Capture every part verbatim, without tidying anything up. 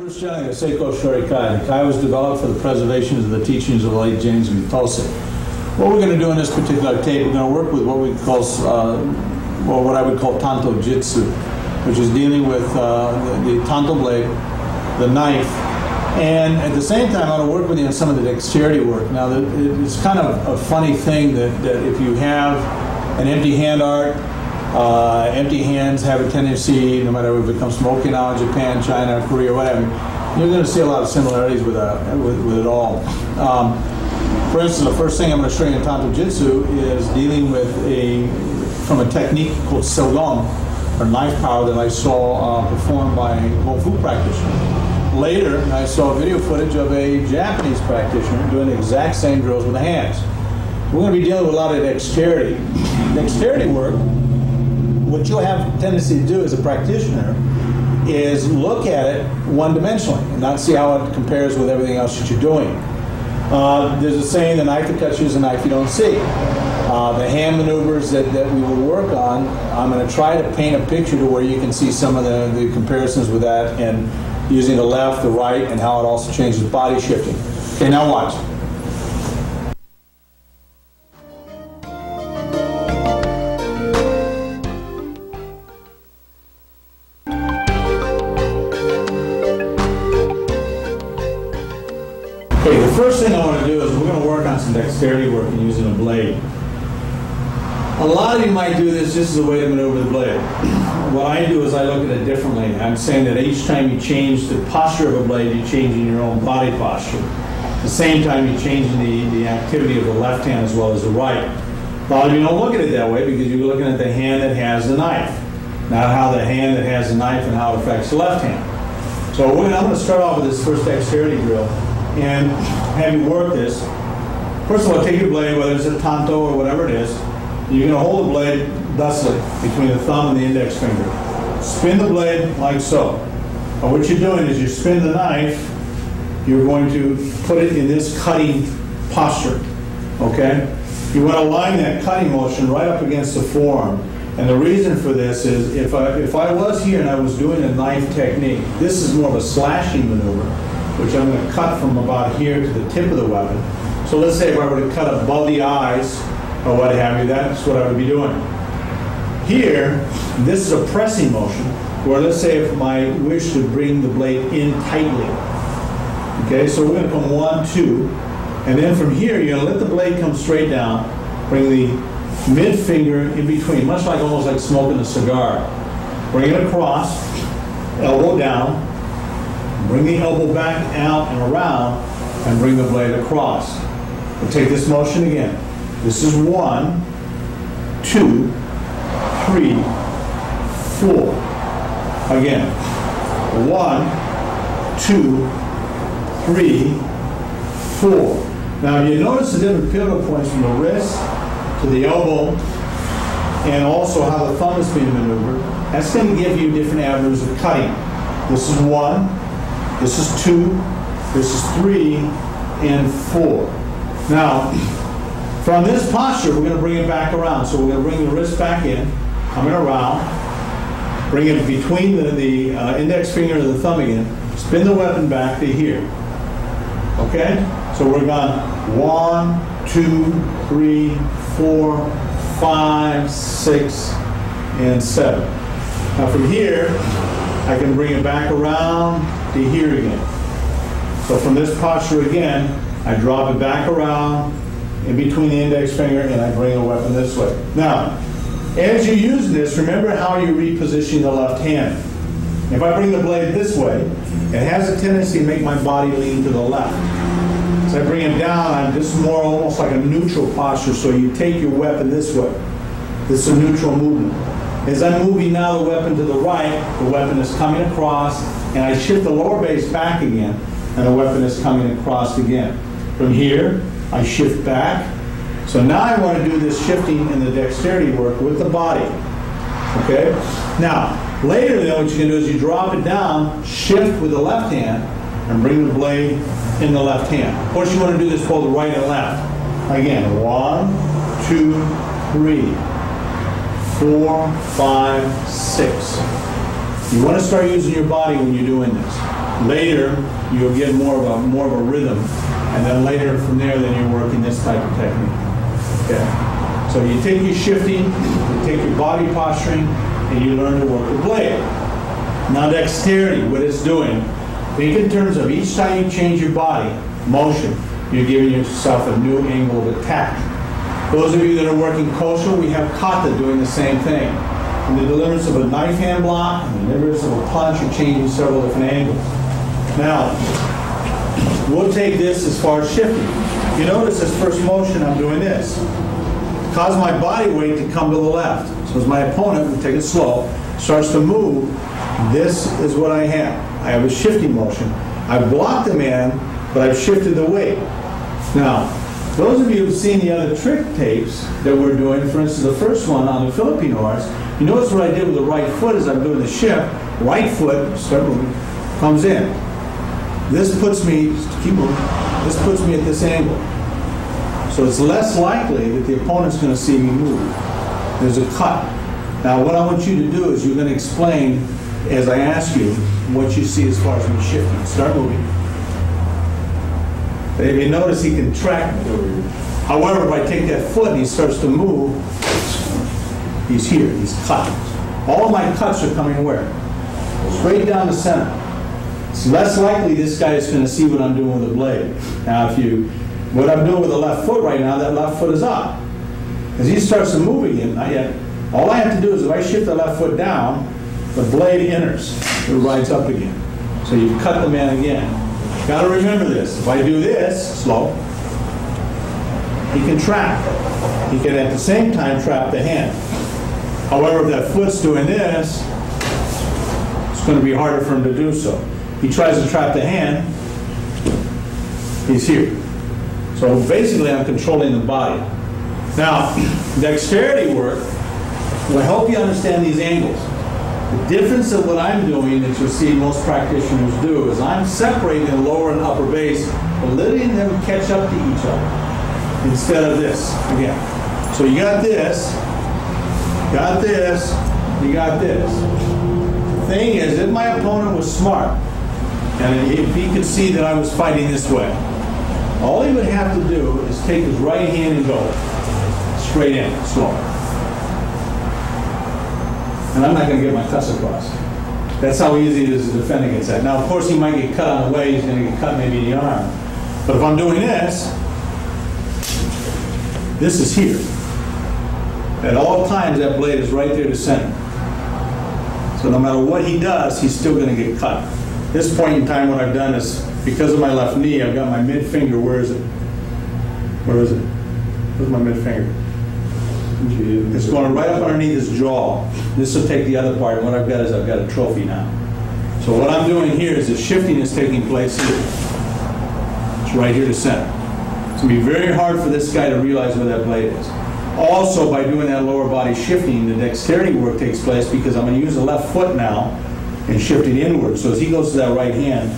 Bruce Young of Seiko Shorikai. The Kai was developed for the preservation of the teachings of the late James Mitose. What we're going to do in this particular tape, we're going to work with what we call, uh, well, what I would call Tanto Jitsu, which is dealing with uh, the, the tanto blade, the knife, and at the same time, I want to work with you on some of the dexterity work. Now, the, it's kind of a funny thing that, that if you have an empty hand art, Uh, empty hands have a tendency, no matter if it comes from Okinawa, Japan, China, Korea, whatever, you're going to see a lot of similarities with, uh, with, with it all. Um, for instance, the first thing I'm going to show you in Tanto Jitsu is dealing with a, from a technique called Seolong, or knife power, that I saw uh, performed by a Hong Fu practitioner. Later, I saw video footage of a Japanese practitioner doing the exact same drills with the hands. We're going to be dealing with a lot of dexterity. Dexterity work, what you'll have a tendency to do as a practitioner is look at it one-dimensionally and not see how it compares with everything else that you're doing. Uh, there's a saying, the knife that cuts you is a knife you don't see. Uh, the hand maneuvers that, that we will work on, I'm going to try to paint a picture to where you can see some of the, the comparisons with that, and using the left, the right, and how it also changes body shifting. Okay, now watch. First thing I want to do is we're going to work on some dexterity work and using a blade. A lot of you might do this just as a way to maneuver the blade. What I do is I look at it differently. I'm saying that each time you change the posture of a blade, you're changing your own body posture. At the same time, you're changing the, the activity of the left hand as well as the right. A lot of you don't look at it that way because you're looking at the hand that has the knife, not how the hand that has the knife and how it affects the left hand. So we're, I'm going to start off with this first dexterity drill and have you work this. First of all, take your blade, whether it's a tanto or whatever it is, you're going to hold the blade thusly between the thumb and the index finger. Spin the blade like so. Now what you're doing is you spin the knife, you're going to put it in this cutting posture. Okay? You want to line that cutting motion right up against the forearm. And the reason for this is if I, if I was here and I was doing a knife technique, this is more of a slashing maneuver, which I'm going to cut from about here to the tip of the weapon. So let's say if I were to cut above the eyes or what have you, that's what I would be doing. Here, this is a pressing motion, where let's say if my wish to bring the blade in tightly. Okay, so we're going to come one, two, and then from here you're going to let the blade come straight down, bring the mid finger in between, much like almost like smoking a cigar. Bring it across, elbow down, bring the elbow back out and around, and bring the blade across. We'll take this motion again. This is one, two, three, four. Again, one, two, three, four. Now you notice the different pivot points from the wrist to the elbow, and also how the thumb is being maneuvered. That's going to give you different avenues of cutting. This is one. This is two, this is three, and four. Now, from this posture, we're going to bring it back around. So we're going to bring the wrist back in, coming around, bring it between the, the uh, index finger and the thumb again, spin the weapon back to here. Okay? So we're going one, two, three, four, five, six, and seven. Now from here, I can bring it back around to here again. So from this posture again, I drop it back around in between the index finger and I bring the weapon this way. Now, as you use this, remember how you reposition the left hand. If I bring the blade this way, it has a tendency to make my body lean to the left. As I bring it down, I'm just more almost like a neutral posture, so you take your weapon this way. This is a neutral movement. As I'm moving now the weapon to the right, the weapon is coming across, and I shift the lower base back again, and the weapon is coming across again. From here, I shift back. So now I want to do this shifting and the dexterity work with the body. Okay? Now, later then, what you can do is you drop it down, shift with the left hand, and bring the blade in the left hand. Of course, you want to do this both right and left. Again, one, two, three, four, five, six. You want to start using your body when you're doing this. Later, you'll get more of a more of a rhythm, and then later from there, then you're working this type of technique. Okay. So you take your shifting, you take your body posturing, and you learn to work the blade. Now dexterity, what it's doing. Think in terms of each time you change your body motion, you're giving yourself a new angle of attack. Those of you that are working kosho, we have kata doing the same thing. In the deliverance of a knife hand block, in the deliverance of a punch, you're changing several different angles. Now, we'll take this as far as shifting. You notice this first motion, I'm doing this. Cause my body weight to come to the left. So as my opponent, we take it slow, starts to move, this is what I have. I have a shifting motion. I blocked the man, but I've shifted the weight. Now, those of you who've seen the other trick tapes that we're doing, for instance, the first one on the Filipino arts, you notice what I did with the right foot is I'm doing the shift, right foot, start moving, comes in. This puts me, keep moving, this puts me at this angle. So it's less likely that the opponent's going to see me move. There's a cut. Now what I want you to do is you're going to explain, as I ask you, what you see as far as me shifting. Start moving. If you notice, he can track me. However, if I take that foot and he starts to move, he's here, he's cut. All my cuts are coming where? Straight down the center. It's less likely this guy is going to see what I'm doing with the blade. Now, if you, what I'm doing with the left foot right now, that left foot is up. As he starts to move again, not yet. All I have to do is if I shift the left foot down, the blade enters, it rides up again. So you cut the man again. Got to remember this. If I do this, slow, he can trap. He can at the same time trap the hand. However, if that foot's doing this, it's going to be harder for him to do so. He tries to trap the hand, he's here. So basically I'm controlling the body. Now, dexterity work will help you understand these angles. The difference of what I'm doing that you'll see most practitioners do is I'm separating the lower and upper base, but letting them catch up to each other instead of this again. So you got this, got this, you got this. The thing is, if my opponent was smart, and if he could see that I was fighting this way, all he would have to do is take his right hand and go straight in, slow. And I'm not going to get my cuts across. That's how easy it is to defend against that. Now, of course, he might get cut on the way. He's going to get cut maybe in the arm. But if I'm doing this, this is here. At all times, that blade is right there to center. So no matter what he does, he's still going to get cut. At this point in time, what I've done is, because of my left knee, I've got my midfinger. Where is it? Where is it? Where's my midfinger? It's going right up underneath his jaw. This will take the other part. And what I've got is I've got a trophy now. So what I'm doing here is the shifting is taking place here. It's right here to center. It's going to be very hard for this guy to realize where that blade is. Also, by doing that lower body shifting, the dexterity work takes place because I'm going to use the left foot now and shift it inward. So as he goes to that right hand,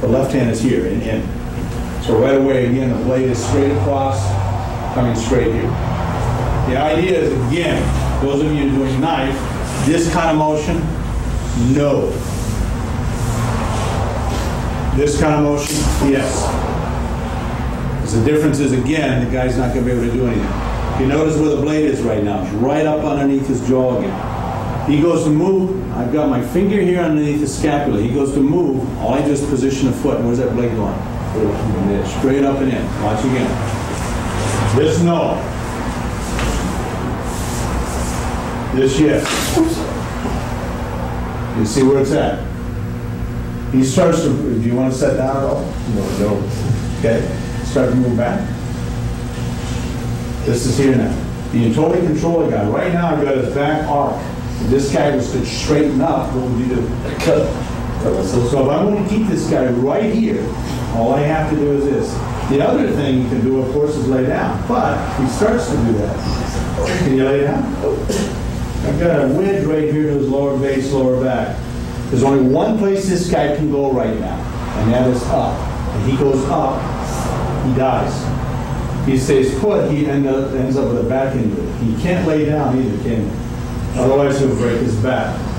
the left hand is here and in. So right away, again, the blade is straight across, coming straight here. The idea is, again, those of you doing knife, this kind of motion, no. This kind of motion, yes. Because the difference is, again, the guy's not going to be able to do anything. You notice where the blade is right now. It's right up underneath his jaw again. He goes to move. I've got my finger here underneath the scapula. He goes to move. All I just position a foot. And where's that blade going? Straight up and in. Watch again. This, no. This, yes. You see where it's at? He starts to, do you want to set down at all? No, no. Okay, start to move back. This is here now. You can totally control the guy. Right now I've got his back arc. If this guy was to straighten up, what would you do? Cut. So if I want to keep this guy right here, all I have to do is this. The other thing you can do, of course, is lay down. But he starts to do that. Can you lay down? I've got a wedge right here to his lower base, lower back. There's only one place this guy can go right now, and that is up. And he goes up, he dies. He stays put, he end up, ends up with a back injury. He can't lay down either, can he? Otherwise he'll break his back.